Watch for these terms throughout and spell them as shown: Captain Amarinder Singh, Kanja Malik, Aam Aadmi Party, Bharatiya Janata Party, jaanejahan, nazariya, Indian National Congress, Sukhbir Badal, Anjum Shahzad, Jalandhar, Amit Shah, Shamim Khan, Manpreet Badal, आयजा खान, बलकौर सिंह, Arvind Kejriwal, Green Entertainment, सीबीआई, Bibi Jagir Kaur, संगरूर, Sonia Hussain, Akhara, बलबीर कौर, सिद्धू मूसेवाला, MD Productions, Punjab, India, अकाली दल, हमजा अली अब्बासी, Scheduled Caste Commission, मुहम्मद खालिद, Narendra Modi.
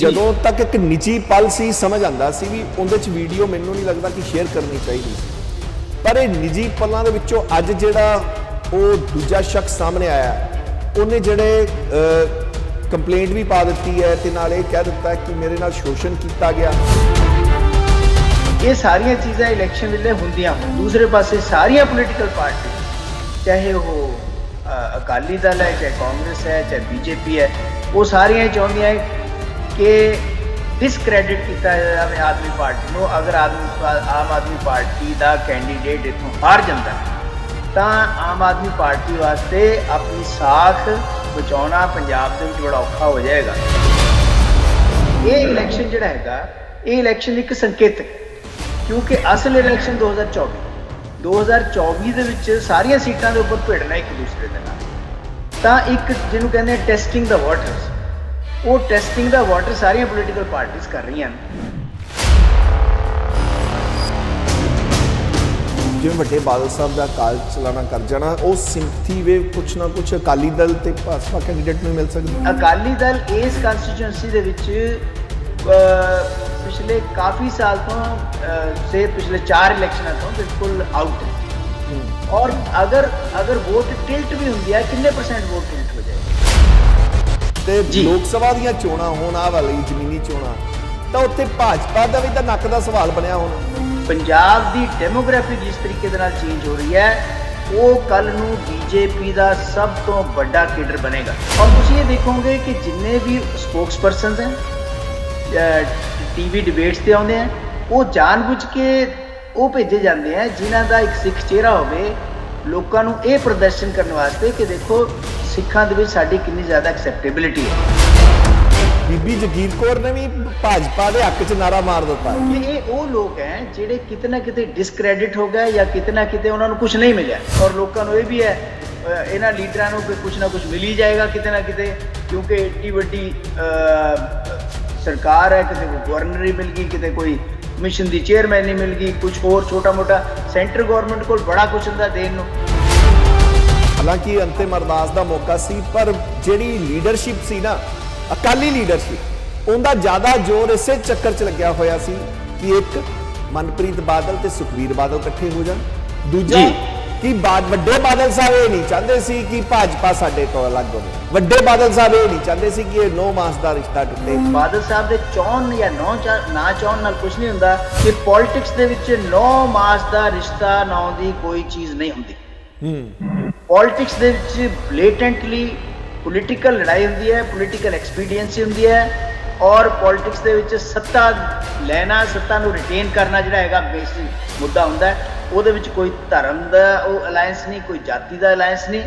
ਜਦੋਂ तक एक निजी पॉलिसी समझ आता सी भी उन्हें वीडियो मैनू नहीं लगता कि शेयर करनी चाहिए पर निजी पलों के ਵਿੱਚੋਂ ਅੱਜ ਜਿਹੜਾ दूजा शख्स सामने आया उन्हें ਜਿਹੜੇ कंप्लेंट भी पा दी है तो नाले कह दिता कि मेरे नाल शोषण किया गया। ये सारिया चीज़ा इलेक्शन वेले होंदियां होण। दूसरे पास सारिया पोलिटिकल पार्टी चाहे वो अकाली दल है चाहे कांग्रेस है चाहे बीजेपी है वो सारिया चाहदियां कि डिसक्रैडिट किया जाए आदमी पार्टी को। अगर आम आदमी पार्टी का कैंडीडेट इत्थों हार जाता है तो आम आदमी पार्टी वास्ते अपनी साख बचाना पंजाब के बड़ा औखा हो जाएगा। ये इलेक्शन जोड़ा है ये इलेक्शन एक संकेत क्योंकि असल इलेक्शन 2024 सारिया सीटां के उपर भिड़ना एक दूसरे के नाल तो एक जिन्होंने कहते हैं टेस्टिंग द वाटर्स वो टेस्टिंग द वाटर सारिया पोलिटिकल पार्टीज कर रही हैं। जिवें वड्डे बादल साहब का काल चलाना कर जाना वो सिंपथी वेव कुछ ना कुछ अकाली दल ते भाजपा कैंडीडेट में मिल सकती है। अकाली दल इस कंस्टीट्यूएंसी दे विच पिछले काफ़ी साल तो से पिछले 4 इलेक्शनों तो बिल्कुल आउट है और अगर अगर वोट टिल्ट भी होंदी है कितने परसेंट वोट टिल्ट हो जाए तो लोक सभा दीयां चोणां होण आ वाली जमीनी चोणां तो उत्थे भाजपा का भी तो नक का सवाल बनिया होना। पंजाब की डेमोग्राफी जिस तरीके चेंज हो रही है वो कल नू बीजेपी का सब तो बड़ा केडर बनेगा और तुम ये देखोगे कि जिन्ने भी स्पोक्स परसन हैं टीवी डिबेट्स से आते हैं वो जानबूझ के वो भेजे जाते हैं जिन्हों का एक सिख चेहरा हो प्रदर्शन करने वास्ते कि देखो सिखों के साड़ी कितनी ज़्यादा एक्सेप्टेबिलिटी है। बीबी जगीर कौर ने भी भाजपा के हक च नारा मार दिता। ये वो लोग हैं जिहड़े किते ना किते डिसक्रैडिट हो गए या किते ना किते उन्होंने कुछ नहीं मिला और लोगों को यह भी है इन्होंने लीडरों को कुछ ना कुछ मिल ही जाएगा किते ना किते क्योंकि एड्डी वड्डी सरकार है किते कोई गवर्नर ही मिल गई किते कोई मिशन की चेयरमैन ही मिल गई कुछ होर छोटा मोटा सेंटर गवर्नमेंट को बड़ा कुछ होंदा देण नूं। हालांकि अंतिम अरदास का मौका सी पर जिहड़ी लीडरशिप सी ना अकाली लीडरशिप उनका ज़्यादा जोर इस चक्कर च लग्या होया सी कि एक मनप्रीत बादल ते सुखबीर बादल इकट्ठे हो जान दूजा कि वड्डे बादल साहब ये नहीं चाहते सी कि भाजपा साडे तो अलग हो वड्डे बादल साहब ये नहीं चाहते सी कि नौ मास का रिश्ता टुटे। बादल साहब के चाहन या ना चाहन नाल कुछ नहीं होंदा कि पॉलिटिक्स दे विच 9 मास का रिश्ता ना दी कोई चीज़ नहीं होंदी। पॉलिटिक्स दे विच ब्लेटेंटली पोलिटिकल लड़ाई होंदी है पोलिटिकल एक्सपीडियंसी होंदी है और पॉलिटिक्स दे विच सत्ता लेना सत्ता नूं रिटेन करना जिहड़ा हैगा बेसिक मुद्दा होंदा है उहदे विच कोई धर्म दा ओह अलायंस नहीं कोई जाति दा अलायंस नहीं।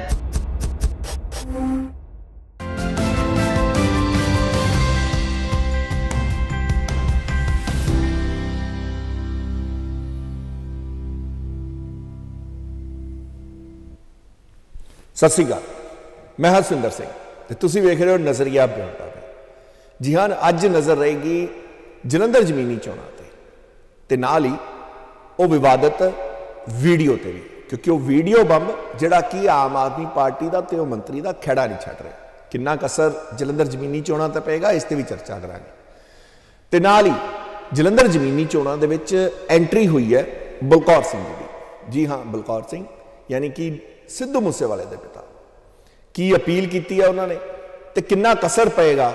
सत श्री अकाल मैं हरसिंदर सिंह तुसी वेख रहे हो नज़रिया ब्यौरा। जी हाँ अज नज़र रहेगी जलंधर जमीनी चोणां ते नाल ही वो विवादित वीडियो ते भी क्योंकि वो वीडियो बंब जिहड़ा कि आम आदमी पार्टी का तो मंत्री का खड़ा नहीं छड्ड रहा किन्ना असर जलंधर जमीनी चोणां ते पेगा इस ते भी चर्चा करांगे ते नाल ही जलंधर जमीनी चोणां दे विच एंट्री हुई है बलकौर सिंह दी। जी हाँ बलकौर सिंह यानी कि सिद्धू मूसेवाले दे पिता की अपील की है उन्होंने तो कितना कसर पेगा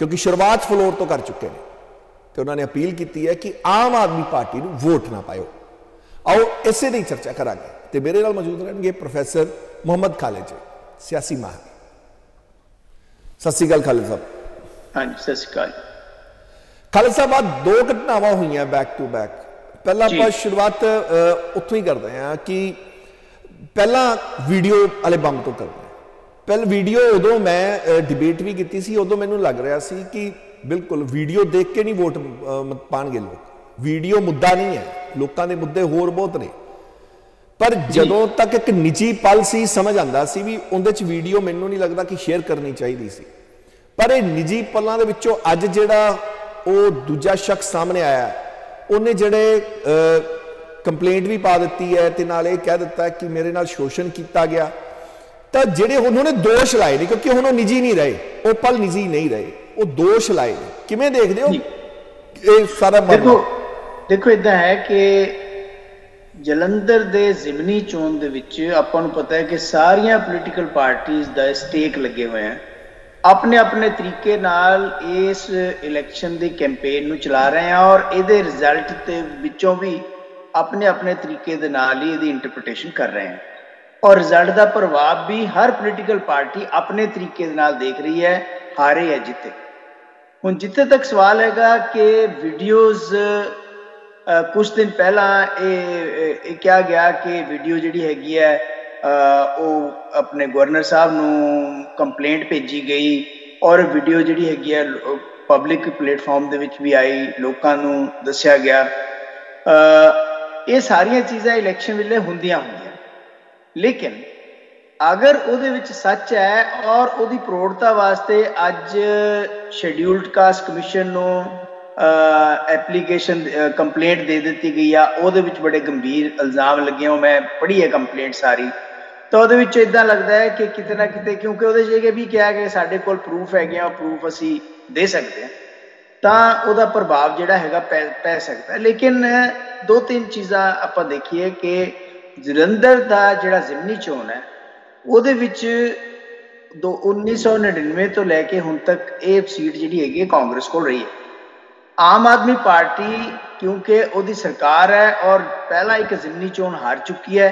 क्योंकि शुरुआत फ्लोर तो कर चुके हैं तो उन्होंने अपील की है कि आम आदमी पार्टी को वोट ना पाओ। आओ इसे दी चर्चा करांगे तो मेरे नाल मौजूद रहेंगे प्रोफैसर मुहम्मद खालिद जी सियासी माहिर। सत श्री अकाल खालिद साहब। हाँ जी सत श्री अकाल खालिद साहब। आज 2 घटनावां हुई बैक टू बैक पहला आप शुरुआत उतों ही करते हैं कि पहला वीडियो वाले बम तो करते हैं पहले वीडियो उदों मैं डिबेट भी की सी उदों मैनूं लग रहा सी कि बिल्कुल वीडियो देख के नहीं वोट पाएंगे लोग वीडियो मुद्दा नहीं है लोगों के मुद्दे होर बहुत ने पर जदों तक एक निजी पॉलिसी समझ आता सी भी उन्हें वीडियो मैनूं नहीं लगता कि शेयर करनी चाहिए सी पर निजी पलों के विचों अज जिहड़ा दूजा शख्स सामने आया उन्हें जिहड़े कंप्लेंट भी पा दी है तो नाल यह कह दिता कि मेरे नाल शोषण किया गया तो जोड़े उन्होंने दोष लाए ने क्योंकि हम निजी नहीं रहे वो पल निजी नहीं रहे वो दोष लाए किमें देख दे हो सारा। देखो देखो इदा है कि जलंधर दे जिमनी चोन दे विच आपां नूं पता है कि सारियां पोलिटिकल पार्टीज दा स्टेक लगे हुए हैं, अपने अपने तरीके नाल इस इलेक्शन दी कैंपेन नूं चला रहे हैं और इहदे रिजल्ट ते विचों भी अपने अपने तरीके दे नाल ही इहदी इंटरप्रिटेशन कर रहे हैं और रिजल्ट का प्रभाव भी हर पोलिटिकल पार्टी अपने तरीके नाल देख रही है, हारे या जीते। हुण जिथे तक सवाल हैगा कि वीडियोज़ कुछ दिन पहला क्या गया कि वीडियो जिहड़ी हैगी है वो अपने गवर्नर साहब नूं कंप्लेंट भेजी गई और वीडियो जिहड़ी हैगी है पब्लिक प्लेटफॉर्म दे विच भी आई, लोकां नूं दस्या गया। ये सारियां चीज़ां इलेक्शन वेले हुंदियां होंदियां, लेकिन अगर उहदे विच सच है और उहदी प्रौढ़ता वास्ते अज शेड्यूल्ड कास्ट कमीशन नूं एप्लीकेशन कंप्लेंट दे दित्ती गई आ, उहदे विच बड़े गंभीर इल्जाम लगे हो, मैं पढ़ी है कंप्लेंट सारी, तो उहदे विच इदां लगदा है कि किते ना किते क्योंकि उहदे च भी क्या है कि साडे कोल प्रूफ हैगे आ, प्रूफ असीं दे सकदे हां तां उहदा प्रभाव जिहड़ा हैगा पै सकदा है। लेकिन दो तीन चीज़ां आपां देखीए कि जलंधर का जिहड़ा जिमनी चोन है उहदे विच 1999 तो लैके हुण तक ये सीट जिहड़ी हैगी कांग्रेस कोल रही है। आम आदमी पार्टी क्योंकि उहदी सरकार है और पहला एक जिमनी चोन हार चुकी है,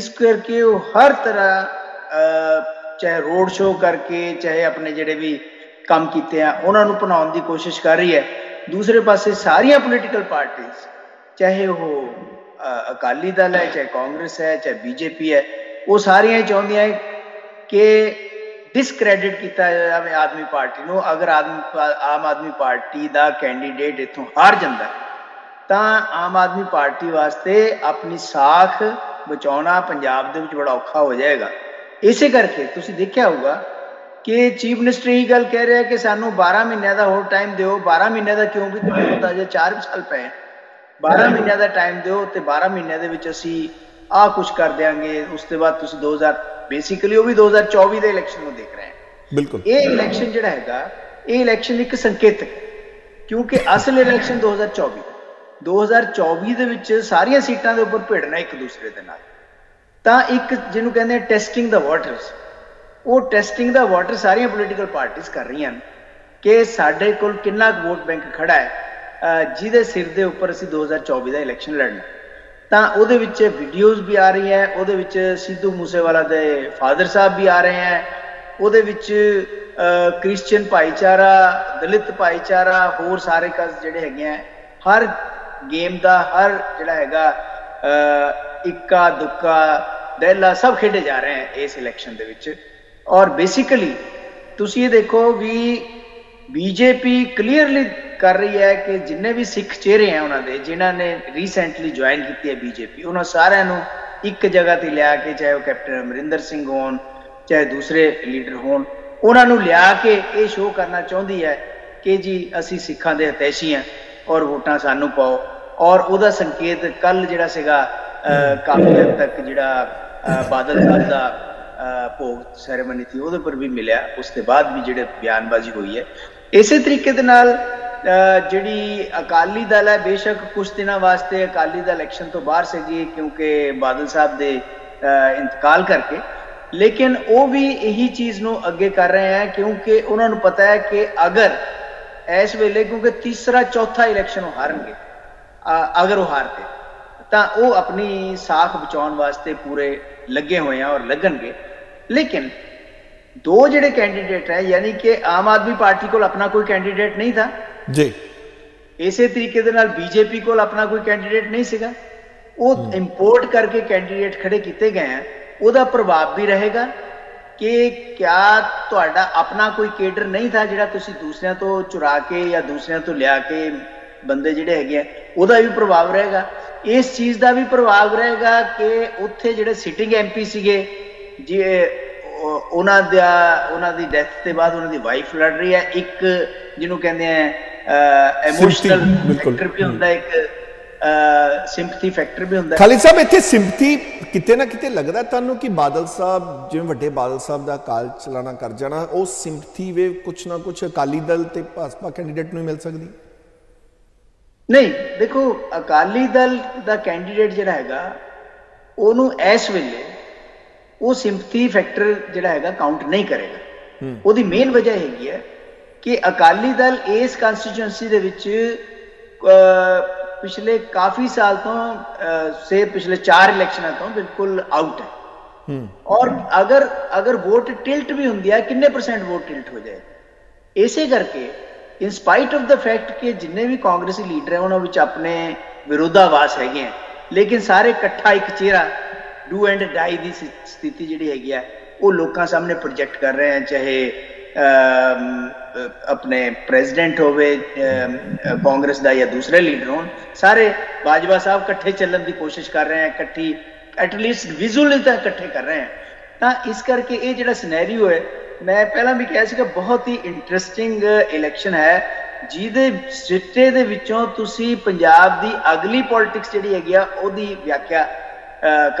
इस करके वो हर तरह चाहे रोड शो करके चाहे अपने जिहड़े भी काम कीते हैं उन्हां नूं भुनाउण दी कोशिश कर रही है। दूसरे पासे सारियां पोलिटिकल पार्टीज चाहे वो अकाली दल है चाहे कांग्रेस है चाहे बीजेपी है, वो सारियां ही चाहदियां कि डिसक्रैडिट किया जाए आदमी पार्टी को। अगर आम आदमी पार्टी का कैंडीडेट इतों हार जाता है तो आम आदमी पार्टी वास्ते अपनी साख बचाना पंजाब के बड़ा औखा हो जाएगा। इस करके तुसीं देखा होगा कि चीफ मिनिस्टर यही गल कह रहे हैं कि सानू 12 महीने का होर टाइम दो। 12 महीने का क्यों भी अजे 4 साल पे 12 महीने का टाइम दो तो 12 महीने के विच असी आ कुछ कर देंगे। उसके बाद 2000 बेसिकली वो भी 2024 के इलेक्शन में देख रहे हैं। बिल्कुल ये इलेक्शन जिहड़ा हैगा ये इलेक्शन एक संकेतक है क्योंकि असल इलेक्शन 2024 दे विच सारियां सीटां दे उपर भिड़ना एक दूसरे दे नाल, तां एक जिहनूं कहिंदे टेस्टिंग द वाटर्स, वो टेस्टिंग द वाटर सारियां पोलिटिकल पार्टीज कर रही हैं कि साडे कोल कितना वोट बैंक खड़ा है जिहदे सिर दे उपर असीं 2024 का इलेक्शन लड़ना। तो उहदे विच वीडियोज़ भी आ रही है, उहदे विच सिद्धू मूसेवाला दे फादर साहब भी आ रहे हैं, उहदे विच क्रिश्चियन भाईचारा दलित भाईचारा होर सारे काज जिहड़े हैगे हैं, हर गेम का हर जिहड़ा हैगा इक्का दुक्का दैला सब खेडे जा रहे हैं इस इलेक्शन दे विच। और बेसिकली तुसीं ये देखो भी बीजेपी क्लीयरली कर रही है कि जिन्ने भी सिख चेहरे हैं उन्होंने जिन्होंने रीसेंटली ज्वाइन की है बीजेपी उन्होंने सारे एक जगह पर लिया के चाहे वह कैप्टन अमरिंदर सिंह हो चाहे दूसरे लीडर हो लिया के ये शो करना चाहती है कि जी असी सिखा के हितैषी हैं और वोटां सानू पाओ। और वह संकेत कल जो काफ़ी हद तक जो बादल साहब का भोग सैरेमनी थी उहदे पर भी मिलिया, उसके बाद भी जो बयानबाजी हुई है। इस तरीके जी अकाली दल है बेशक कुछ दिनों वास्ते अकाली दल इलेक्शन तो बाहर सी क्योंकि बादल साहब के इंतकाल करके, लेकिन वो भी यही चीज़ नूं अगे कर रहे हैं क्योंकि उन्होंने पता है कि अगर इस वेले क्योंकि तीसरा चौथा इलेक्शन हारनगे अगर वो हारते तो वो अपनी साख बचाने वास्ते पूरे लगे हुए हैं और लगनगे। लेकिन दो जिहड़े कैंडीडेट है यानी कि आम आदमी पार्टी को अपना कोई कैंडीडेट नहीं था जी, इसे तरीके दे नाल बीजेपी को अपना कोई कैंडीडेट नहीं सीगा, वो इंपोर्ट करके कैंडीडेट खड़े किए गए हैं। उसका प्रभाव भी रहेगा कि क्या तुहाडा अपना कोई केडर नहीं था जिहड़ा तुसीं दूसरियां तो चुरा के या दूसरियां तो लिया के बंदे जिहड़े हैगे हैं, उसका भी प्रभाव रहेगा। इस चीज़ का भी प्रभाव रहेगा कि उत्थे जिहड़े सिटिंग MP सीगे जी उन्होंने डेथ के बाद उन्होंने वाइफ लड़ रही है, एक जिन्होंने कहते हैं इमोशनल फैक्टर भी होता है, एक ਸਿੰਪਥੀ ਫੈਕਟਰ ਵੀ ਹੁੰਦਾ। ਖਾਲਿਦ ਸਾਹਿਬ ਇੱਥੇ ਸਿੰਪਥੀ ਕਿਤੇ ਨਾ ਕਿਤੇ ਲੱਗਦਾ ਤੁਹਾਨੂੰ ਕਿ ਬਾਦਲ ਸਾਹਿਬ ਜਿਵੇਂ ਵੱਡੇ ਬਾਦਲ ਸਾਹਿਬ ਦਾ ਕਾਲ ਚਲਾਣਾ ਕਰ ਜਾਣਾ ਉਹ ਸਿੰਪਥੀ ਵੇਵ ਕੁਛ ਨਾ ਕੁਛ ਅਕਾਲੀ ਦਲ ਤੇ ਭਾਜਪਾ ਕੈਂਡੀਡੇਟ ਨੂੰ ਮਿਲ ਸਕਦੀ? ਨਹੀਂ ਦੇਖੋ ਅਕਾਲੀ ਦਲ ਦਾ ਕੈਂਡੀਡੇਟ ਜਿਹੜਾ ਹੈਗਾ ਉਹਨੂੰ ਇਸ ਵੇਲੇ ਉਹ ਸਿੰਪਥੀ ਫੈਕਟਰ ਜਿਹੜਾ ਹੈਗਾ ਕਾਊਂਟ ਨਹੀਂ ਕਰੇਗਾ। ਉਹਦੀ ਮੇਨ ਵਜ੍ਹਾ ਹੈਗੀ ਹੈ ਕਿ ਅਕਾਲੀ ਦਲ ਇਸ ਕੰਸਟੀਚੁਐਂਸੀ ਦੇ ਵਿੱਚ पिछले काफी साल तो से पिछले 4 इलेक्शन तो बिल्कुल आउट है। और अगर अगर वोट टिल्ट भी होंदी है कितने परसेंट वोट टिल्ट हो जाए ऐसे करके in spite of the fact के जिन्ने भी कांग्रेसी लीडर है उन्होंने अपने विरोधावास हैगे हैं लेकिन सारे इकट्ठा एक चेहरा डू एंड डाई दी स्थिति जिहड़ी हैगी है वो लोगों सामने प्रोजेक्ट कर रहे हैं। चाहे अपने प्रेसिडेंट होवे कांग्रेस दा या दूसरे लीडर हों सारे बाजवा साहब इकट्ठे चलने की कोशिश कर रहे हैं इकट्ठी एटलीस्ट विजुअली तो इकट्ठे कर रहे हैं। तो इस करके ये जिहड़ा सिनेरियो है मैं पहला भी कहा कि बहुत ही इंटरस्टिंग इलेक्शन है जिहदे सिट्टे दे विचों तुसी पंजाब दी अगली पॉलिटिक्स जिहड़ी हैगी आ ओहदी व्याख्या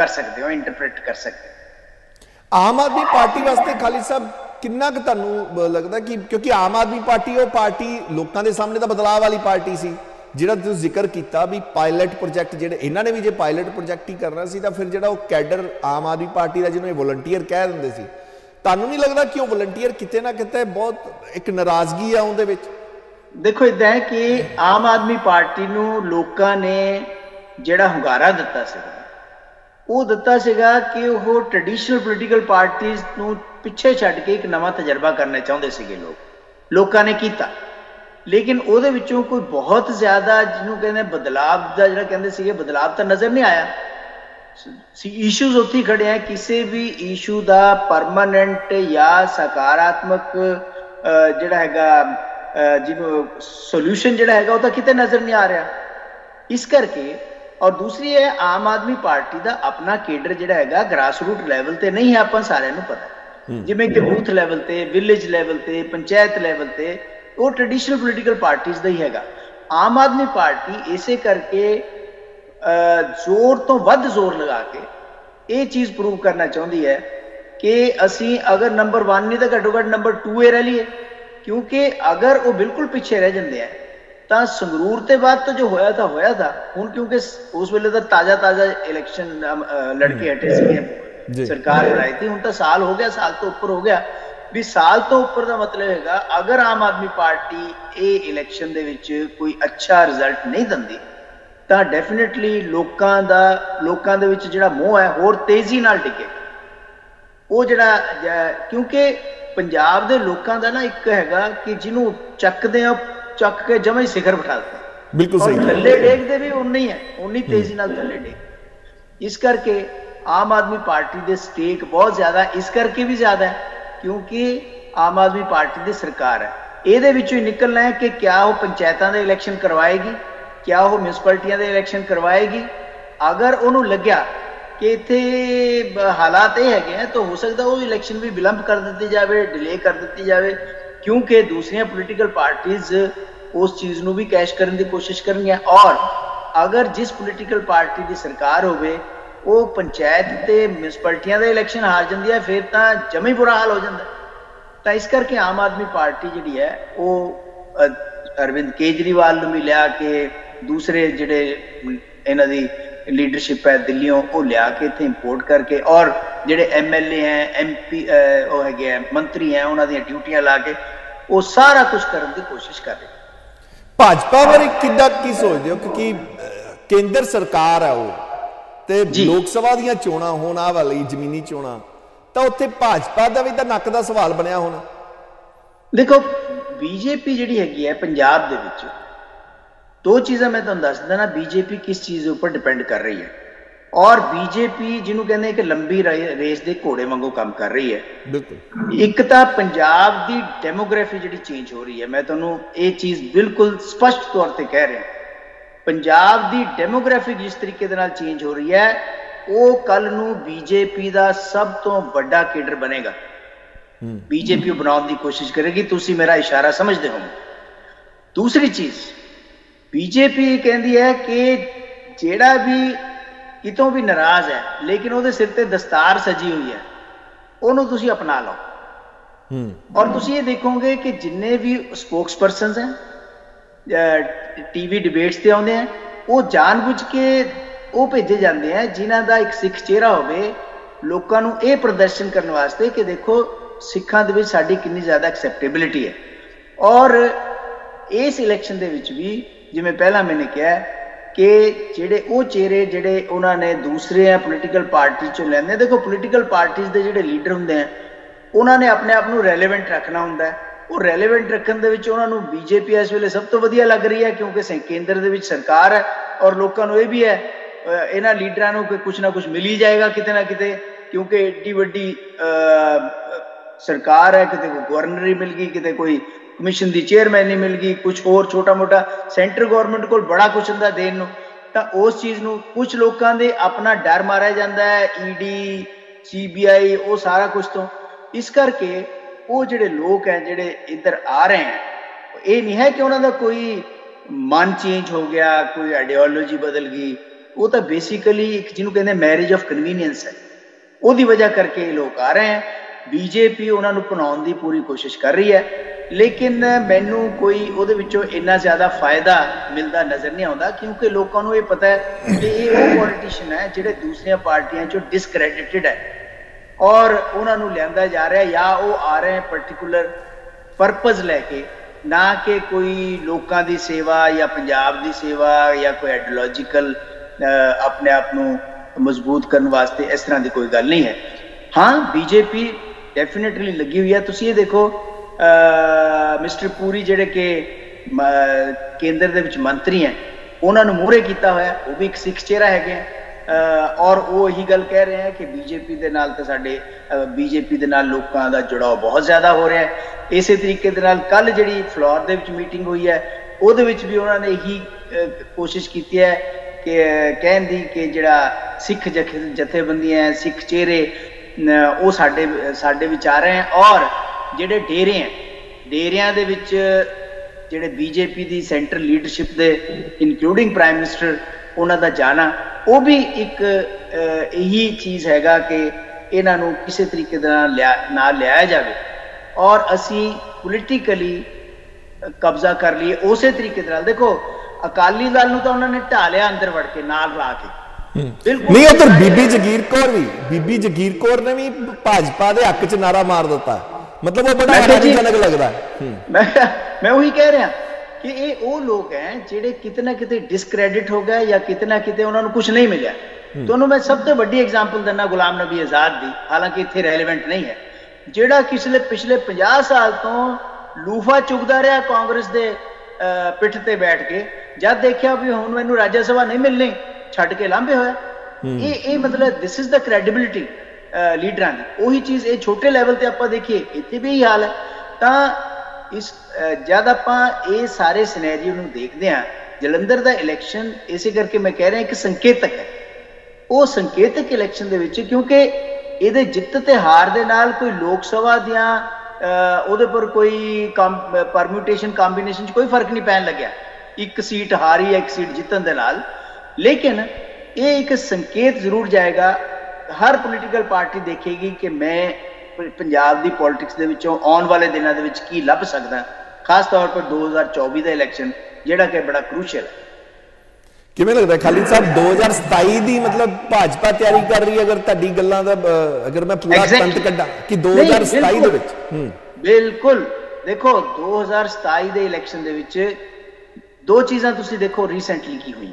कर सकते हो इंटरप्रेट कर सकते हो। आम आदमी पार्टी वास्ते खालिद साहब ਕਿੰਨਾ ਕੁ ਤੁਹਾਨੂੰ ਲੱਗਦਾ ਕਿ ਕਿਉਂਕਿ ਆਮ ਆਦਮੀ ਪਾਰਟੀ ਉਹ ਪਾਰਟੀ ਲੋਕਾਂ ਦੇ ਸਾਹਮਣੇ ਤਾਂ ਬਦਲਾਅ ਵਾਲੀ ਪਾਰਟੀ ਸੀ ਜਿਹੜਾ ਤੁਸੀਂ ਜ਼ਿਕਰ ਕੀਤਾ ਵੀ ਪਾਇਲਟ ਪ੍ਰੋਜੈਕਟ ਜਿਹੜੇ ਇਹਨਾਂ ਨੇ ਵੀ ਜੇ ਪਾਇਲਟ ਪ੍ਰੋਜੈਕਟ ਹੀ ਕਰਨਾ ਸੀ ਤਾਂ ਫਿਰ ਜਿਹੜਾ ਉਹ ਕੈਡਰ ਆਮ ਆਦਮੀ ਪਾਰਟੀ ਦਾ ਜਿਹਨੂੰ ਇਹ ਵੋਲੰਟੀਅਰ ਕਹਿ ਦਿੰਦੇ ਸੀ ਤੁਹਾਨੂੰ ਨਹੀਂ ਲੱਗਦਾ ਕਿ ਉਹ ਵੋਲੰਟੀਅਰ ਕਿਤੇ ਨਾ ਕਿਤੇ ਬਹੁਤ ਇੱਕ ਨਾਰਾਜ਼ਗੀ ਆ ਉਹਦੇ ਵਿੱਚ? ਦੇਖੋ ਇਦਾਂ ਹੈ ਕਿ ਆਮ ਆਦਮੀ ਪਾਰਟੀ ਨੂੰ ਲੋਕਾਂ ਨੇ ਜਿਹੜਾ ਹੁੰਗਾਰਾ ਦਿੱਤਾ ਸੀ ਉਹ ਦਿੱਤਾ ਸੀਗਾ ਕਿ ਉਹ ਟ੍ਰੈਡੀਸ਼ਨਲ ਪੋਲੀਟੀਕਲ ਪਾਰਟੀਆਂ ਨੂੰ ਪਿੱਛੇ ਛੱਡ ਕੇ ਇੱਕ ਨਵਾਂ ਤਜਰਬਾ ਕਰਨਾ ਚਾਹੁੰਦੇ ਸੀਗੇ ਲੋਕਾਂ ਨੇ ਕੀਤਾ ਲੇਕਿਨ ਉਹਦੇ ਵਿੱਚੋਂ ਕੋਈ ਬਹੁਤ ਜ਼ਿਆਦਾ ਜਿਹਨੂੰ ਕਹਿੰਦੇ ਬਦਲਾਅ ਦਾ ਜਿਹੜਾ ਕਹਿੰਦੇ ਸੀਗੇ ਬਦਲਾਅ ਤਾਂ ਨਜ਼ਰ ਨਹੀਂ ਆਇਆ ਸੀ। ਇਸ਼ੂਜ਼ ਉੱਥੇ ਖੜੇ ਆ ਕਿਸੇ ਵੀ ਇਸ਼ੂ ਦਾ ਪਰਮਾਨੈਂਟ ਜਾਂ ਸਕਾਰਾਤਮਕ ਜਿਹੜਾ ਹੈਗਾ ਜਿਹਨੂੰ ਸੋਲਿਊਸ਼ਨ ਜਿਹੜਾ ਹੈਗਾ ਉਹ ਤਾਂ ਕਿਤੇ ਨਜ਼ਰ ਨਹੀਂ ਆ ਰਿਹਾ ਇਸ ਕਰਕੇ। और दूसरी है आम आदमी पार्टी का अपना केडर जिहड़ा हैगा ग्रासरूट लैवल ते नहीं है आपां सारिआं नूं पता जिवें कि बूथ लैवल ते विलेज लैवल ते पंचायत लैवल ते वो ट्रेडिशनल पोलिटिकल पार्टीज़ दा ही हैगा। आम आदमी पार्टी इसे करके जोर तो वध जोर लगा के ये चीज़ प्रूव करना चाहती है कि असीं अगर नंबर 1 नहीं तो घट्टो घट्ट नंबर 2 रह लीए क्योंकि अगर वो बिल्कुल पिछे रह जाते हैं ਤਾਂ ਸੰਗਰੂਰ ਤੇ ਬਾਅਦ ਤੋਂ ਜੋ ਹੋਇਆ ਤਾਂ ਹੋਇਆ ਤਾਂ ਹੁਣ ਕਿਉਂਕਿ ਉਸ ਵੇਲੇ ਤਾਂ ਤਾਜ਼ਾ ਤਾਜ਼ਾ ਇਲੈਕਸ਼ਨ ਲੜਕੇ ਹਟੇ ਸੀਗੇ ਸਰਕਾਰ ਬਣਾਈ ਸੀ ਹੁਣ ਤਾਂ ਸਾਲ ਹੋ ਗਿਆ ਸਾਲ ਤੋਂ ਉੱਪਰ ਹੋ ਗਿਆ ਵੀ ਸਾਲ ਤੋਂ ਉੱਪਰ ਦਾ ਮਤਲਬ ਹੈਗਾ ਅਗਰ ਆਮ ਆਦਮੀ ਪਾਰਟੀ ਇਹ ਇਲੈਕਸ਼ਨ ਦੇ ਵਿੱਚ ਕੋਈ ਅੱਛਾ ਰਿਜ਼ਲਟ ਨਹੀਂ ਦਿੰਦੀ ਤਾਂ ਡੈਫੀਨਿਟਲੀ ਲੋਕਾਂ ਦੇ ਵਿੱਚ ਜਿਹੜਾ ਮੋਹ ਹੈ ਹੋਰ ਤੇਜ਼ੀ ਨਾਲ ਡਿੱਗੇ ਉਹ ਜਿਹੜਾ ਕਿਉਂਕਿ ਪੰਜਾਬ ਦੇ ਲੋਕਾਂ ਦਾ ਨਾ ਇੱਕ ਹੈਗਾ ਕਿ ਜਿਹਨੂੰ ਚੱਕਦੇ ਆ ਚੱਕ ਕੇ ਜਮਾ ਹੀ ਸਿਖਰ ਬਿਠਾ ਦਿੱਤਾ ਬਿਲਕੁਲ ਸਹੀ ਥੱਲੇ ਡੇਗਦੇ ਵੀ ਉਨੀ ਹੈ ਉਨੀ ਤੇਜ਼ੀ ਨਾਲ ਥੱਲੇ ਡੇਗ। ਇਸ ਕਰਕੇ ਆਮ ਆਦਮੀ ਪਾਰਟੀ ਦੇ ਸਟੇਕ ਬਹੁਤ ਜ਼ਿਆਦਾ ਇਸ ਕਰਕੇ ਵੀ ਜ਼ਿਆਦਾ ਹੈ ਕਿਉਂਕਿ ਆਮ ਆਦਮੀ ਪਾਰਟੀ ਦੀ ਸਰਕਾਰ ਹੈ ਇਹਦੇ ਵਿੱਚੋਂ ਹੀ ਨਿਕਲਣਾ ਹੈ ਕਿ ਕਿਆ ਉਹ ਪੰਚਾਇਤਾਂ ਦੇ ਇਲੈਕਸ਼ਨ ਕਰਵਾਏਗੀ ਕਿਆ ਉਹ ਮਿਊਨਿਸਪੈਲਿਟੀਆਂ ਦੇ ਇਲੈਕਸ਼ਨ ਕਰਵਾਏਗੀ। ਅਗਰ ਉਹਨੂੰ ਲੱਗਿਆ ਕਿ ਇੱਥੇ ਹਾਲਾਤ ਇਹ ਹੈਗੇ ਆ ਤਾਂ ਹੋ ਸਕਦਾ ਉਹ ਇਲੈਕਸ਼ਨ ਵੀ ਵਿਲੰਬ ਕਰ ਦਿੱਤੀ ਜਾਵੇ ਡਿਲੇ ਕਰ ਦਿੱਤੀ ਜਾਵੇ क्योंकि दूसरिया पोलिटिकल पार्टीज उस चीज़ नूं भी कैश करने की कोशिश करनी है। और अगर जिस पोलिटिकल पार्टी की सरकार होवे वो पंचायत ते म्यूनसिपैलिटियां दे इलेक्शन हार जाती है फिर तो जमे ही बुरा हाल हो जाता है। तो इस करके आम आदमी पार्टी जिहड़ी है वो अरविंद केजरीवाल नूं भी लिया के दूसरे जिहड़े इन्हां दी लीडरशिप है दिल्लीओं वो लिया के इतने इंपोर्ट करके और ਜਿਹੜੇ MLA हैं MP ਉਹ ਹੈਗੇ ਮੰਤਰੀ हैं ਉਹਨਾਂ ਦੀਆਂ ਡਿਊਟੀਆਂ ਲਾ ਕੇ ਉਹ ਸਾਰਾ ਕੁਝ ਕਰਨ ਦੀ ਕੋਸ਼ਿਸ਼ ਕਰ ਰਹੇ। ਭਾਜਪਾ ਬਾਰੇ ਕਿੱਦਾਂ ਕੀ ਸੋਚਦੇ ਹੋ ਕਿਉਂਕਿ ਕੇਂਦਰ ਸਰਕਾਰ ਆ ਉਹ ਤੇ ਲੋਕ ਸਭਾ ਦੀਆਂ ਚੋਣਾਂ ਹੋਣ ਆ ਵਾਲੀ ਜ਼ਮੀਨੀ ਚੋਣਾਂ ਤਾਂ ਉੱਥੇ ਭਾਜਪਾ ਦਾ ਵੀ ਤਾਂ ਨੱਕ ਦਾ ਸਵਾਲ ਬਣਿਆ ਹੋਣਾ। ਦੇਖੋ BJP ਜਿਹੜੀ ਹੈਗੀ ਹੈ ਪੰਜਾਬ ਦੇ ਵਿੱਚ ਦੋ ਚੀਜ਼ਾਂ ਮੈਂ ਤੁਹਾਨੂੰ ਦੱਸ ਦਿੰਦਾ ਨਾ BJP ਕਿਸ ਚੀਜ਼ ਉੱਪਰ ਡਿਪੈਂਡ ਕਰ ਰਹੀ ਹੈ और बीजेपी जिन्होंने कहते हैं कि लंबी रेस के घोड़े वांगू काम कर रही है। एक तो पंजाब की डेमोग्राफी जी चेंज हो रही है मैं तुम्हें ये चीज़ बिल्कुल स्पष्ट तौर पर कह रहा पंजाब की डेमोग्राफी जिस तरीके चेंज हो रही है वो कल नू बीजेपी का सब तो बड़ा केडर बनेगा। बीजेपी बनाने की कोशिश करेगी तुसी मेरा इशारा समझते हो। दूसरी चीज़ बीजेपी कहती है कि जेड़ा भी इतों भी नाराज है लेकिन उहदे सिर ते दस्तार सजी हुई है उहनूं तुसीं अपना लो। और तुसीं ये देखोगे कि जिन्ने भी स्पोक्स परसनस हैं टीवी डिबेट्स ते आउंदे हैं वो जानबूझ के वो भेजे जाते हैं जिन्हां दा एक सिख चेहरा होवे लोकां नूं ये प्रदर्शन करने वास्ते कि देखो सिखां दे विच साडी कितनी ज़्यादा एक्सेप्टेबिलिटी है। और इस इलेक्शन दे विच भी जिवें पहला मैंने कहा कि जिहड़े वो चेहरे जिहड़े उन्होंने दूसरे है पोलिटिकल पार्टी चो लैंदे, देखो पोलिटिकल पार्टीज दे जिहड़े लीडर हुंदे हैं उन्होंने अपने आप नूं रैलेवेंट रखना हुंदा है। वो रैलेवेंट रखण दे विच उन्होंने बीजेपी इस वेले सब तो वधिया लग रही है क्योंकि केंद्र दे विच सरकार है और लोकां नूं यह भी है इन्हां लीडरां नूं कुछ ना कुछ मिल ही जाएगा किते ना किते क्योंकि एड्डी वड्डी सरकार है, किते कोई गवर्नर ही मिल गई, किते कोई कमीशन की चेयरमैनी मिल गई, कुछ होर छोटा मोटा सेंटर गवर्नमेंट को बड़ा कुछ हुंदा देण नूं। तां उस चीज़ नूं कुछ लोगों के अपना डर मारा जाता है ईडी सीबीआई वो सारा कुछ तो, इस करके वो जिहड़े लोग हैं जिहड़े इधर आ रहे हैं ये नहीं है कि उन्होंने कोई मन चेंज हो गया कोई आइडियोलॉजी बदल गई, वो तो बेसिकली एक जिन्हों कहते हैं मैरिज ऑफ कन्वीनियंस है उसकी वजह करके लोग आ रहे हैं। बीजेपी उन्होंने भुनाने की पूरी कोशिश कर रही है लेकिन मैनू कोई उहदे विचों इन्ना ज़्यादा फायदा मिलता नज़र नहीं आता क्योंकि लोगों को ये पता है कि ये वो पॉलिटिशियन है जिहड़े दूसरिया पार्टियां चो डिसक्रैडिटेड है और उन्होंने लिया जा रहा है या वो आ रहे हैं पर्टिकुलर परपज़ लैके ना कि कोई लोगों की सेवा या पंजाब की सेवा या कोई आइडियोलॉजिकल अपने आप को मजबूत करने वास्ते इस तरह की कोई गल नहीं है। हाँ बीजेपी डेफिनेटली लगी हुई है, तुसीं ये देखो मिस्टर पूरी जिहड़े के केंद्र दे विच मंत्री हैं उन्होंने मूहरे किया होया वो भी एक सिख चेहरा है और वो यही गल कह रहे हैं कि बीजेपी दे नाल ते साडे बीजेपी दे नाल लोकां दा जुड़ाव बहुत ज़्यादा हो रहा है। इस तरीके दे नाल कल जिहड़ी फ्लोर दे विच मीटिंग हुई है उहदे विच भी उन्होंने यही कोशिश की है कि कहण दी कि जिहड़ा सिख जथेबंदियां सिख चेहरे वो साडे विच आ रहे हैं और जिहड़े डेरे हैं डेरियां दे विच जिहड़े बीजेपी की सेंटर लीडरशिप दे इनकलूडिंग प्राइम मिनिस्टर उन्हां दा जाना वो भी एक यही चीज़ हैगा कि इन्हां नूं किसी तरीके नाल लिया जाए और असी पोलिटिकली कब्जा कर लिए उस तरीके नाल। देखो अकाली दल नूं तां उन्हां ने ढालिया अंदर वड़ के नाल ला के नहीं उधर बीबी जगीर कौर ने भी भाजपा दे हक च नारा मार दिता, मतलब वो बड़ा हैरानजनक लगता है। मैं वही कह रहा कि ये वो लोग हैं जिहड़े किते ना किते डिसक्रैडिट हो गए या किते ना किते उन्होंने कुछ नहीं मिला। तो मैं सब तो वड्डी एग्जाम्पल दिना गुलाम नबी आजाद की, हालांकि इत्थे रेलिवेंट नहीं है, जिहड़ा किसले पिछले 50 साल तो लूफा चुगदा रहा कांग्रेस के पिठ ते बैठ के, जब देखिया भी हुण मैनूं राज्य सभा नहीं मिलनी छड्ड के लांभे होया। ये मतलब दिस इज द क्रैडिबिलिटी लीडरां दी। उही चीज़ ये छोटे लैवल ते आपां देखिए इत्थे भी यही हाल है। तां इस जद आपां ये सारे सिनेरियो नूं देखदे हां जलंधर दा इलैक्शन इसे करके मैं कह रहा कि संकेतक है, वो संकेतक इलैक्शन दे विच क्योंकि इहदे जित ते हार दे नाल कोई लोक सभा दियां उहदे पर कोई परम्यूटेशन कॉम्बीनेशन कोई फर्क नहीं पैन लग्या, एक सीट हारी एक सीट जितन दे नाल, लेकिन ये एक संकेत जरूर जाएगा। हर पोलिटिकल पार्टी देखेगी कि मैं पंजाब की पॉलिटिक्स के विचों आने वाले दिनों के विच की लभ सकदा, खास तौर पर 2024 का इलैक्शन जिहड़ा कि बड़ा क्रूशियल है। किवें लगदा खालिद साहब 2027 दी मतलब भाजपा तैयारी कर रही है, अगर तुहाडी गल्लां दा अगर मैं पूरा तंत कड्डां कि 2027 दे विच बिल्कुल देखो 2027 दे इलैक्शन दे विच दो चीज़ां तुसीं देखो रीसेंटली की हुई।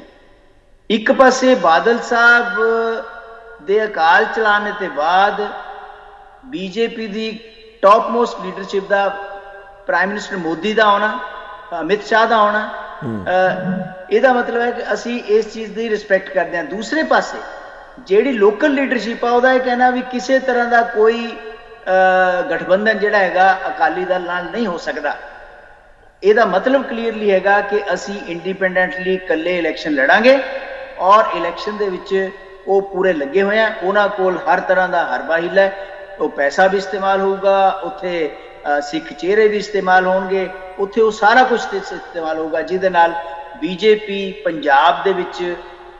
एक पासे बादल साहब दे अकाल चलाने के बाद बीजेपी की टॉप मोस्ट लीडरशिप का प्राइम मिनिस्टर मोदी का आना अमित शाह का आना यदा मतलब है कि असी इस चीज़ की रिस्पैक्ट करते हैं। दूसरे पासे जेड़ी लोकल लीडरशिप आ उहदा कहना भी किसी तरह का कोई गठबंधन जिहड़ा हैगा अकाली दल नाल नहीं हो सकता, यदा मतलब क्लीयरली हैगा कि असी इंडिपेंडेंटली कल्ले इलैक्शन लड़ांगे और इलैक्शन दे विच वो पूरे लगे हुए हैं, उन्हां कोल हर तरह का हरबा हीला है, वो पैसा भी इस्तेमाल होगा उत्थे सिख चेहरे भी इस्तेमाल होंगे उत्थे वो सारा कुछ इस्तेमाल होगा जिहदे नाल बीजेपी पंजाब दे विच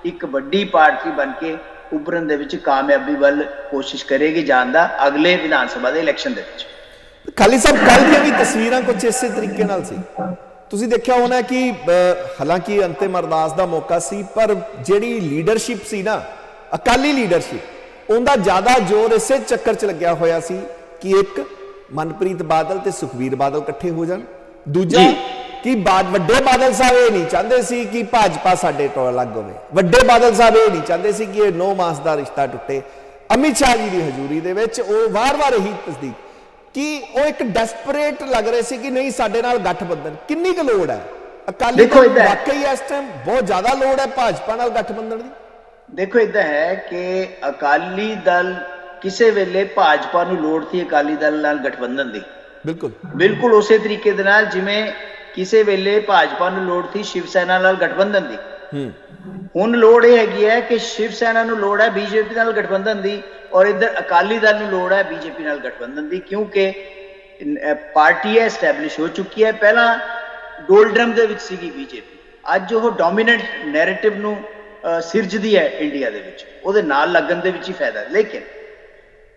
एक वड्डी पार्टी बन के उभरन दे विच कामयाबी वाल कोशिश करेगी जान दा अगले विधान सभा दे इलेक्शन दे विच। खाली साहब कल दी भी तस्वीरां कुछ इस तरीके नाल सी, तुसीं देखिया होना कि हालांकि अंतिम अरदास दा मौका सी पर जिहड़ी लीडरशिप सी ना अकाली लीडरशिप उनका ज्यादा जोर इस चक्कर च लग्या होया सी कि एक मनप्रीत बादल ते सुखबीर बादल इकट्ठे हो जान, दूजा कि वड्डे बादल साहब ये नहीं चाहते सी कि भाजपा साडे तो अलग होवे, वड्डे बादल साहब ये नहीं चाहते सी कि नो मास दा रिश्ता टुटे। अमित शाह जी की हजूरी दे विच ओ वार-वार यही तस्दीक कि वो एक डेस्परेट लग रहे थे कि नहीं साडे नाल गठबंधन कितनी क लोड है अकाली दल वाकई इस टाइम बहुत ज्यादा लोड है भाजपा नाल गठबंधन दी। देखो इदा है कि अकाली दल किसी वेले भाजपा नूं लोड थी अकाली दल नाल गठबंधन दी, बिल्कुल बिल्कुल उसे तरीके दे नाल जिवें किसी वेले भाजपा नूं लोड थी शिव सेना नाल गठबंधन दी। हुण लोड यह हैगी है कि शिव सेना नूं लोड है बीजेपी नाल गठबंधन दी और इधर अकाली दल नूं लोड़ है बीजेपी नाल गठबंधन दी, क्योंकि पार्टी एस्टैबलिश हो चुकी है। पहला डोलड्रम दे विच सीगी बीजेपी, अज वो डोमीनेंट नैरेटिव नूं सिरजदी है इंडिया दे विच, उहदे नाल लगन दे विच ही फायदा। लेकिन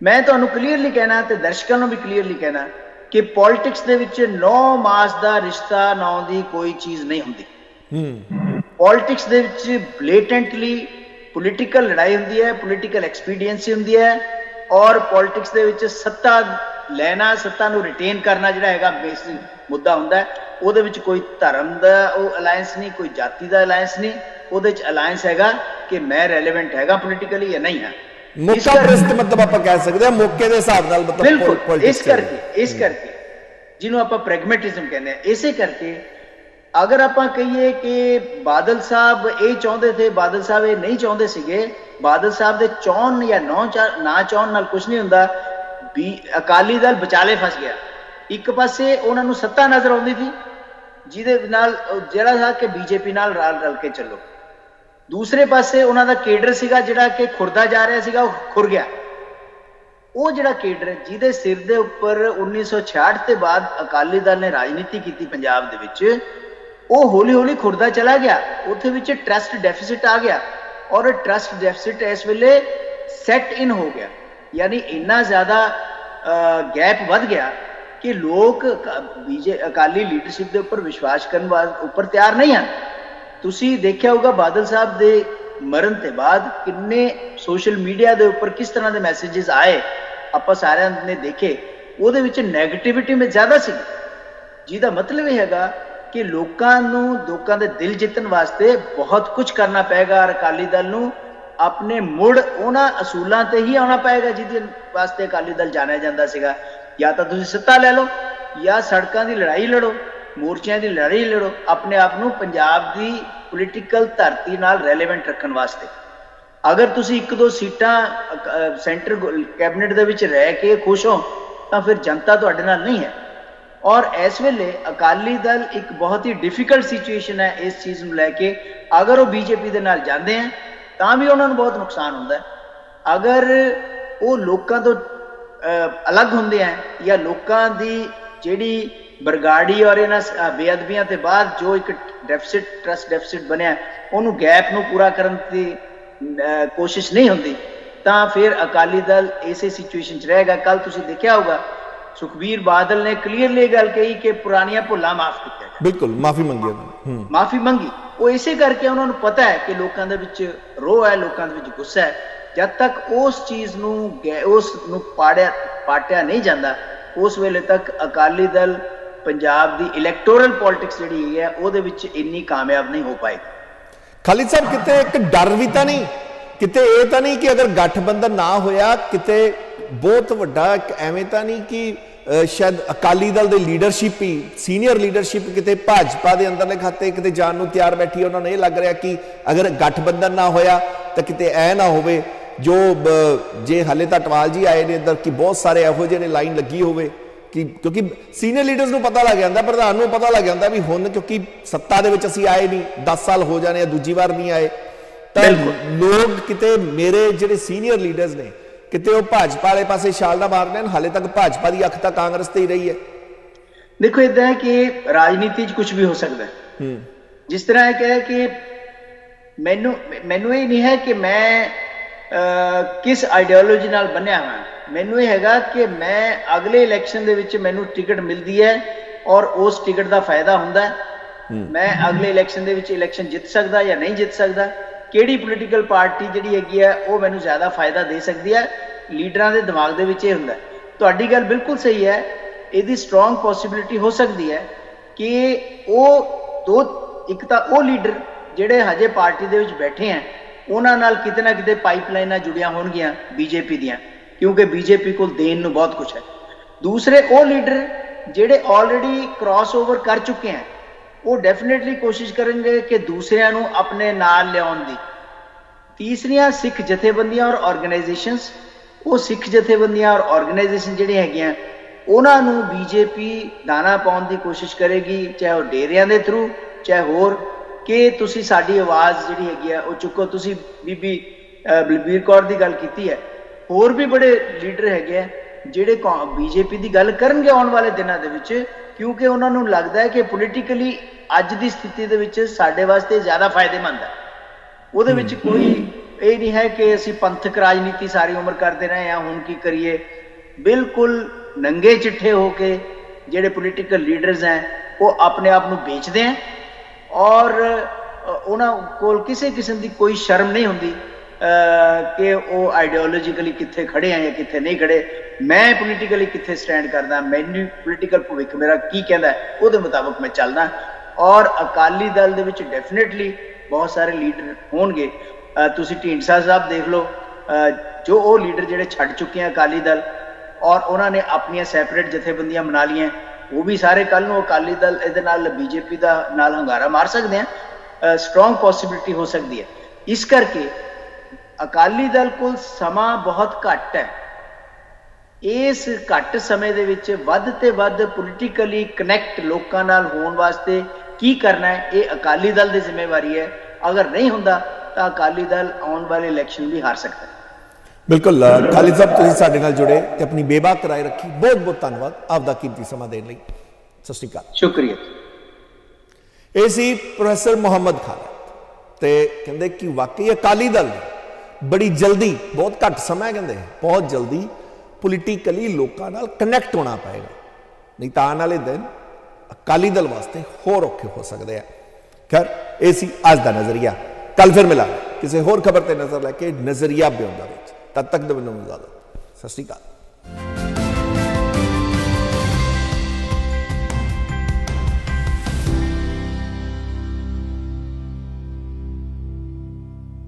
मैं तुहानूं क्लीयरली कहना ते दर्शकों नूं भी क्लीयरली कहना कि पॉलिटिक्स दे विच नौ मास दा रिश्ता नां दी कोई चीज़ नहीं हुंदी। पॉलिटिक्स दे विच ब्लेटेंटली पोलिटिकल लड़ाई होंगी है, पोलिटिकल एक्सपीडियंसी होंगी है और पॉलिटिक्स दे विच सत्ता लेना सत्ता नूं रिटेन करना जिहड़ा हैगा बेसिक मुद्दा हुंदा है। उहदे विच कोई धर्म दा अलायंस नहीं, कोई जाति दा अलायंस नहीं, उहदे विच अलायंस हैगा कि मैं रेलेवेंट हैगा पोलिटिकली या नहीं है। मौका परस्त मतलब आप कह सकते हैं मौके दे हिसाब नाल मतलब बिल्कुल इस करके जिन्हों आप प्रैग्मेटिज्म कहने हैं इसे करके अगर आप कहिए कि बादल साहब ये चाहते थे बादल साहब ये नहीं चाहते सीगे, बादल साहब के चौन या ना चौन नाल कुछ नहीं हुंदा। अकाली दल बचाले फस गया, एक पासे उन्होंने सत्ता नजर आती थी जिहदे नाल जिहड़ा था कि बीजेपी नाल रल रल के चलो, दूसरे पासे उन्होंने केडर सीगा जिहड़ा कि खुरदा जा रहा सीगा वो खुर गया। वो जिहड़ा केडर जिहदे सिर दे उपर 1966 के बाद अकाली दल ने राजनीति की पंजाब दे विच ਉਹ ਹੌਲੀ ਹੌਲੀ ਖੁਰਦਾ ਚਲਾ ਗਿਆ, ਉੱਥੇ ਵਿੱਚ ਟਰਸਟ ਡੈਫਿਸਿਟ ਆ ਗਿਆ ਔਰ ਟਰਸਟ ਡੈਫਿਸਿਟ ਇਸ ਵੇਲੇ ਸੈਟ ਇਨ ਹੋ ਗਿਆ, ਯਾਨੀ ਇੰਨਾ ਜ਼ਿਆਦਾ ਗੈਪ ਵੱਧ ਗਿਆ ਕਿ ਲੋਕ ਅਕਾਲੀ ਲੀਡਰਸ਼ਿਪ ਦੇ ਉੱਪਰ ਵਿਸ਼ਵਾਸ ਕਰਨ ਉੱਪਰ ਤਿਆਰ ਨਹੀਂ ਹਨ। ਤੁਸੀਂ ਦੇਖਿਆ ਹੋਊਗਾ ਬਾਦਲ ਸਾਹਿਬ ਦੇ ਮਰਨ ਤੋਂ ਬਾਅਦ ਕਿੰਨੇ ਸੋਸ਼ਲ ਮੀਡੀਆ ਦੇ ਉੱਪਰ ਕਿਸ ਤਰ੍ਹਾਂ ਦੇ ਮੈਸੇजेस ਆਏ, ਆਪਾਂ ਸਾਰਿਆਂ ਨੇ ਦੇਖੇ, ਉਹਦੇ ਵਿੱਚ ਨੈਗੇਟਿਵਿਟੀ ਮੇ ਜ਼ਿਆਦਾ ਸੀ, ਜਿਹਦਾ ਮਤਲਬ ਇਹ ਹੈਗਾ कि लोगों के दिल जितने वास्ते बहुत कुछ करना पेगा और अकाली दल नूं अपने मुड़ उन्होंने असूलों ते ही आना पेगा जिहदे वास्ते अकाली दल जाने जांदा सीगा। या तो तुसीं सत्ता ले लो या सड़कों की लड़ाई लड़ो, मोर्चों की लड़ाई लड़ो, अपने आप नूं पंजाब की पोलिटिकल धरती नाल रेलेवेंट रखने वास्ते। अगर तुसीं एक दो सीटां सेंटर कैबिनेट दे विच रह के खुश हो तो फिर जनता तुहाडे नाल नहीं है और इस वेले अकाली दल एक बहुत ही डिफिकल्ट सिचुएशन है। इस चीज़ में लैके अगर वो बीजेपी के नाल जाते हैं तो भी उन्होंने बहुत नुकसान होता है, अगर वो लोगों तो अलग होंगे हैं या लोगों की जिहड़ी बरगाड़ी और इन्होंने बेअदबियों के बाद जो एक डेफिसिट ट्रस्ट डेफिसिट बनया उन्होंने गैप को पूरा करने की कोशिश नहीं होती तो फिर अकाली दल इस सिचुएशन च रहेगा। कल तुसीं देखिया होगा सुखबीर बादल ने क्लीयरली गल कही कि पुरानियां भुल्लां माफ कीतियां जाण, बिल्कुल माफी मंगी। वो इसे करके उन्होंने पता है कि लोगों दे विच रोह है, लोगों दे विच गुस्सा है, जब तक उस चीज़ नूं पाटिया नहीं जाता उस वेले तक अकाली दल पंजाब दी इलैक्टोरल पॉलिटिक्स जिहड़ी है उहदे विच इन्नी कामयाब नहीं हो पाएगी। खालिद साहब किते एक डर भी तो नहीं, किते ये तो नहीं कि अगर गठबंधन ना होया किते बहुत वड्डा एवें तो नहीं कि शायद अकाली दल की लीडरशिप ही सीनियर लीडरशिप किते भाजपा के अंदरले खाते किते जान नूं तैयार बैठी, उन्होंने ये लग रहा कि अगर गठबंधन ना होया तो किते ऐ ना होवे जो जे हाले तो अटवाल जी आए ने इधर कि बहुत सारे इहो जे ने लाइन लगी होवे कि क्योंकि सीनियर लीडर्स नूं पता लग जाता, प्रधान नूं पता लग जाता भी हुण क्योंकि सत्ता दे विच असीं आए नहीं 10 साल हो जाने दूजी वार नहीं आए तो लोग किते मेरे जिहड़े सीनियर लीडर्स ने किते वो भाजपा वाले पासे छाल ना मारने, हाले तक भाजपा की अख तो कांग्रेस ते ही रही है। देखो इदा है कि राजनीति कुछ भी हो सकता है, जिस तरह है कि मैनू ये नहीं है कि मैं किस आइडियोलॉजी नाल बनिया हाँ, मैनू ये हैगा कि मैं अगले इलेक्शन दे विच मैनू टिकट मिलती है और उस टिकट का फायदा होंदा है। मैं अगले इलेक्शन दे विच इलेक्शन जित सकदा या नहीं जित सकदा, केड़ी पोलिटिकल पार्टी जिहड़ी हैगी है वो मैनू ज़्यादा फायदा दे सकदी है। लीडरां दे दिमाग दे विच ये हुंदा है। तुहाडी गल बिल्कुल सही है, इहदी स्ट्रॉन्ग पॉसिबिलिटी हो सकती है कि वो दो एक तां वो लीडर जिहड़े हजे पार्टी दे विच बैठे हैं उन्हां नाल किते ना किते पाइपलाइनां जुड़ियां होणगियां बीजेपी दियां, क्योंकि बीजेपी को देन नूं बहुत कुछ है। दूसरे वो लीडर जिहड़े ऑलरेडी क्रॉस ओवर कर चुके हैं वो डेफिनेटली कोशिश करेंगे कि दूसरियां नूं अपने नाल लियाउण दी। तीसरियां सिख जथेबंदियां और ऑर्गेनाइजेशनस, वो सिख जथेबंदियां और ऑर्गेनाइजेशन जिहड़ियां हैगियां उन्हां नूं बीजेपी दाना पाउण दी कोशिश करेगी, चाहे वो डेरियां दे थ्रू चाहे होर, कि तुसीं साडी आवाज़ जिहड़ी हैगी आ वो चुको। तुसीं बीबी बलबीर कौर दी गल कीती है, होर भी बड़े लीडर हैगे आ जिहड़े बीजेपी की गल करनगे आउण वाले दिनां दे विच, क्योंकि उन्हां नूं लगदा है कि पोलिटिकली अज दी स्थिति दे विच साडे वास्ते ज़्यादा फायदेमंद है। उहदे विच कोई ये नहीं है कि असीं पंथक राजनीति सारी उम्र करते रहे हैं हुण की करिए। बिल्कुल नंगे चिट्ठे होके जिहड़े पोलिटिकल लीडरस हैं वो अपने आप नूं बेचदे हैं और उन्हां कोल किसी किस्म की कोई शर्म नहीं हुंदी कि वो आइडियोलॉजिकली कित्थे खड़े हैं या कित्थे नहीं खड़े। मैं पोलिटिकली कित्थे स्टैंड करदा, मैनू पोलिटिकल भविख मेरा की कहंदा है उसदे मुताबक मैं चलदा। और अकाली दल दे विच डेफिनेटली बहुत सारे लीडर होणगे। तुसीं ढींढसा साहब देख लो, जो वो लीडर जिहड़े छड्ड चुके हैं अकाली दल और उन्हां ने अपनियां सैपरेट जथेबंदियां बना लियां, वो भी सारे कल नूं अकाली दल इहदे नाल बीजेपी दा नाल हंगारा मार सकदे हैं। स्ट्रॉन्ग पॉसिबिलिटी हो सकती है। इस करके अकाली दल कोल समा बहुत घट है। इस घट समय दे विच वध ते वध पोलिटिकली कनैक्ट लोकां नाल होण वास्ते की करना है, ये अकाली दल की जिम्मेवारी है। अगर नहीं हुंदा तो अकाली दल आने वाले इलेक्शन भी हार सकता है। बिल्कुल खालिद साहब, तुसीं साडे नाल जुड़े ते अपनी बेबाक राय रखी, बहुत बहुत धन्नवाद आपदा कीमती समा देण लई। सत श्री अकाल, शुक्रिया। ये सी प्रोफैसर मुहम्मद खालिद ते कहंदे कि वाकई अकाली दल बड़ी जल्दी, बहुत घट समा कहंदे बहुत जल्दी पोलिटिकली लोकां नाल कनैक्ट होना पएगा, नहीं तो आने वाले दिन अकाली दल वास्ते होर औखे हो सकते हैं। खैर ये सी अज दा नज़रिया, कल फिर मिला किसी होर खबर ते नज़र लैके नज़रिया ब्यौरा। तब तक दो मिनट में इजाजत, सत श्री अकाल।